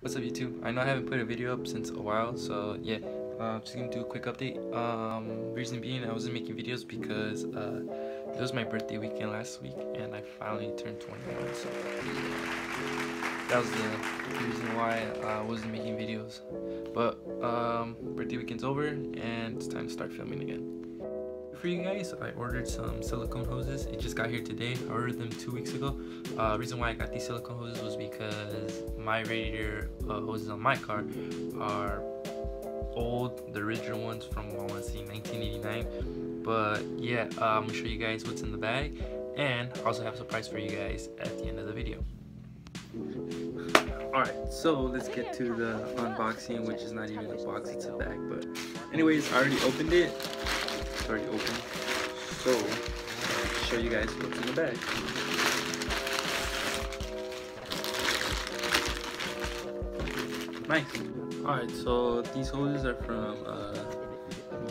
What's up YouTube? I know I haven't put a video up since a while, so yeah, just gonna do a quick update. Reason being, I wasn't making videos because it was my birthday weekend last week and I finally turned 21, so that was the reason why I wasn't making videos. But birthday weekend's over and it's time to start filming again. For you guys, I ordered some silicone hoses. It just got here today. I ordered them 2 weeks ago. Reason why I got these silicone hoses was because my radiator hoses on my car are old, the original ones from, I want to say, 1989. But yeah, I'm gonna show you guys what's in the bag, and I also have a surprise for you guys at the end of the video. Alright, so let's get to the unboxing, which is not even a box, it's a bag. But anyways, I already opened it. Already open, so I'll show you guys what's in the bag. Nice. All right, so these hoses are from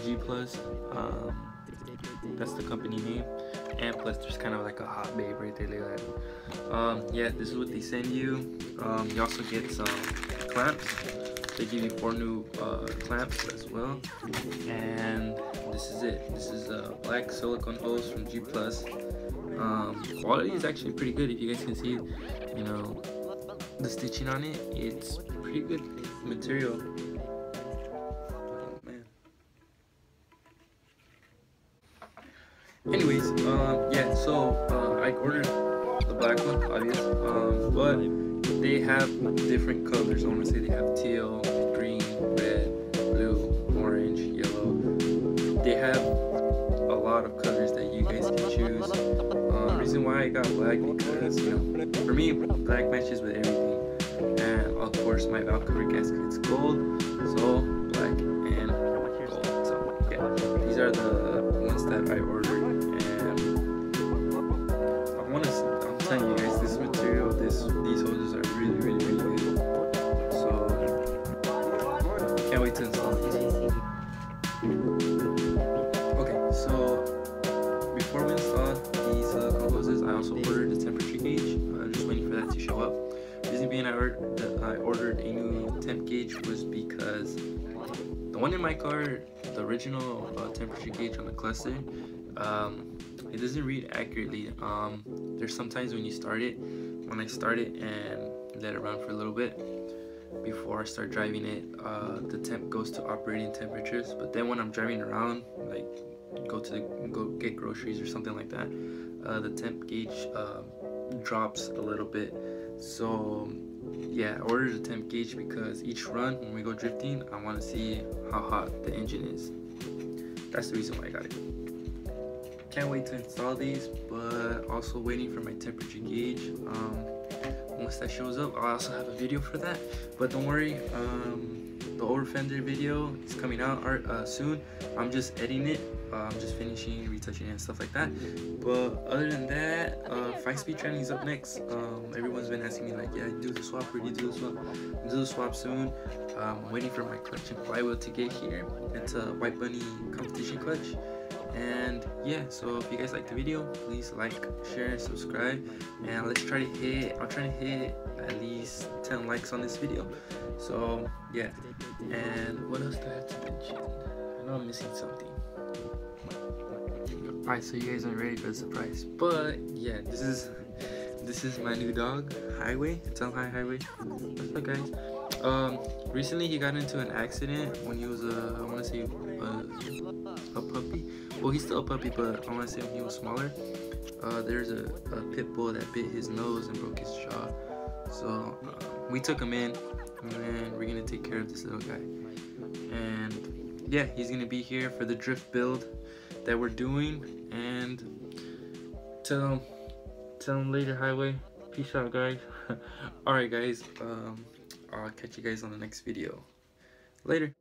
G Plus. That's the company name, and plus there's kind of like a hot babe right there, like that. Yeah, this is what they send you. You also get some clamps. They give you 4 new clamps as well, and this is it. This is a black silicone hose from G Plus. Quality is actually pretty good. If you guys can see, you know, the stitching on it, it's pretty good material. Oh, man. Anyways, yeah, so I ordered the black one, obvious, but they have different colors. I want to say they have teal, green, red, blue, orange, yellow. They have a lot of colors that you guys can choose. Reason why I got black, because, you know, for me, black matches with everything, and of course my Valkyrie gasket's gold, so black and gold. So yeah, these are the ones that I ordered, and I'm telling you guys, this material, these hoses are really good. So can't wait to install these. So before we install these silicone hoses, I also ordered the temperature gauge. I'm just waiting for that to show up. Reason being I ordered a new temp gauge was because the one in my car, the original temperature gauge on the cluster, it doesn't read accurately. There's sometimes when you start it, when I start it and let it run for a little bit, before I start driving it, the temp goes to operating temperatures. But then when I'm driving around, like go get groceries or something like that, the temp gauge drops a little bit. So yeah, I ordered a temp gauge because each run when we go drifting, I want to see how hot the engine is. That's the reason why I got it. Can't wait to install these, but also waiting for my temperature gauge. Once that shows up, I also have a video for that, but don't worry, the over fender video is coming out soon. I'm just editing it. I'm just finishing, retouching it and stuff like that. But other than that, 5-speed training is up next. Everyone's been asking me like, yeah, do the swap, or do you do the swap? I'll do the swap soon. I'm waiting for my clutch and flywheel to get here. It's a White Bunny competition clutch. And yeah, so if you guys like the video, please like, share, subscribe, and let's try to hit, I'm trying to hit at least 10 likes on this video. So yeah, and what else do I have to mention? I know I'm missing something. All right, so you guys are ready for the surprise, but yeah, this is my new dog, Highway. It's on Highway. What's up, guys? Recently he got into an accident when he was I want to say a puppy. Well, he's still a puppy, but I want to say when he was smaller, there's a pit bull that bit his nose and broke his jaw. So we took him in, and then we're gonna take care of this little guy. And yeah, he's gonna be here for the drift build that we're doing. And tell him later, Highway. Peace out, guys. All right, guys. I'll catch you guys on the next video. Later.